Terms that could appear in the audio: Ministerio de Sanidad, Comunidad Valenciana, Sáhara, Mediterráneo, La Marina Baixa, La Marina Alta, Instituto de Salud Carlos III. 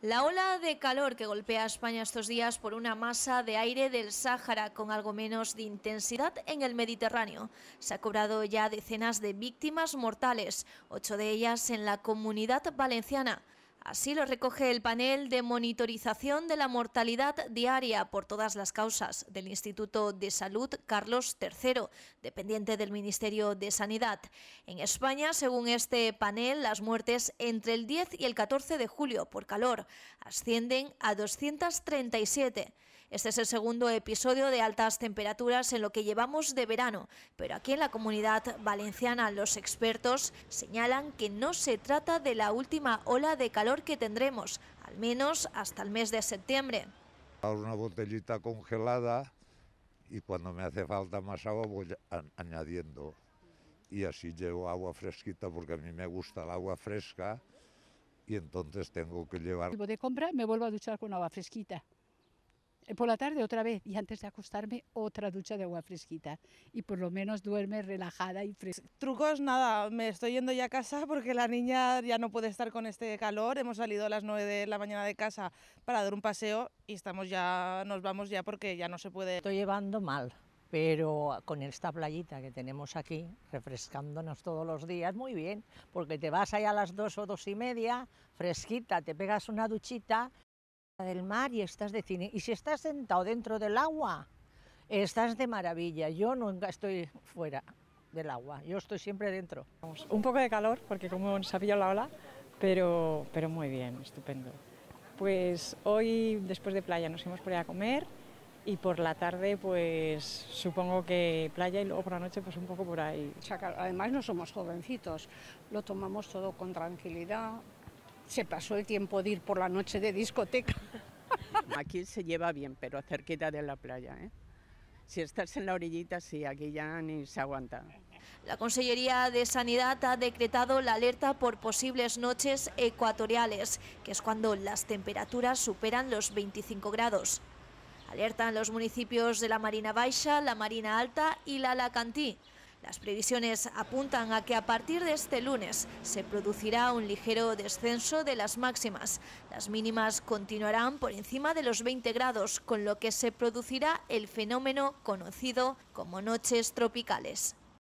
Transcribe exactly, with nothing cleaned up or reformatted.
La ola de calor que golpea a España estos días por una masa de aire del Sáhara con algo menos de intensidad en el Mediterráneo se ha cobrado ya decenas de víctimas mortales, ocho de ellas en la Comunidad Valenciana. Así lo recoge el panel de monitorización de la mortalidad diaria por todas las causas del Instituto de Salud Carlos tercero, dependiente del Ministerio de Sanidad. En España, según este panel, las muertes entre el diez y el catorce de julio por calor ascienden a doscientas treinta y siete. Este es el segundo episodio de altas temperaturas en lo que llevamos de verano, pero aquí en la Comunidad Valenciana los expertos señalan que no se trata de la última ola de calor que tendremos, al menos hasta el mes de septiembre. Una botellita congelada y cuando me hace falta más agua voy añadiendo y así llevo agua fresquita porque a mí me gusta el agua fresca y entonces tengo que llevar. Vuelvo de compra, me vuelvo a duchar con agua fresquita. Por la tarde otra vez y antes de acostarme otra ducha de agua fresquita y por lo menos duerme relajada y fresca. Trucos nada, me estoy yendo ya a casa porque la niña ya no puede estar con este calor, hemos salido a las nueve de la mañana de casa para dar un paseo y estamos ya, nos vamos ya porque ya no se puede. Estoy llevando mal, pero con esta playita que tenemos aquí, refrescándonos todos los días, muy bien, porque te vas allá a las dos o dos y media, fresquita, te pegas una duchita del mar y estás de cine, y si estás sentado dentro del agua, estás de maravilla. Yo nunca estoy fuera del agua, yo estoy siempre dentro. Un poco de calor, porque como nos ha pillado la ola, pero, pero muy bien, estupendo. Pues hoy, después de playa, nos fuimos por ahí a comer, y por la tarde, pues supongo que playa, y luego por la noche, pues un poco por ahí. Además no somos jovencitos, lo tomamos todo con tranquilidad. Se pasó el tiempo de ir por la noche de discoteca. Aquí se lleva bien, pero cerquita de la playa, ¿eh? Si estás en la orillita, sí, aquí ya ni se aguanta. La Consellería de Sanidad ha decretado la alerta por posibles noches ecuatoriales, que es cuando las temperaturas superan los veinticinco grados. Alertan los municipios de La Marina Baixa, La Marina Alta y L'Alacantí. Las previsiones apuntan a que a partir de este lunes se producirá un ligero descenso de las máximas. Las mínimas continuarán por encima de los veinte grados, con lo que se producirá el fenómeno conocido como noches tropicales.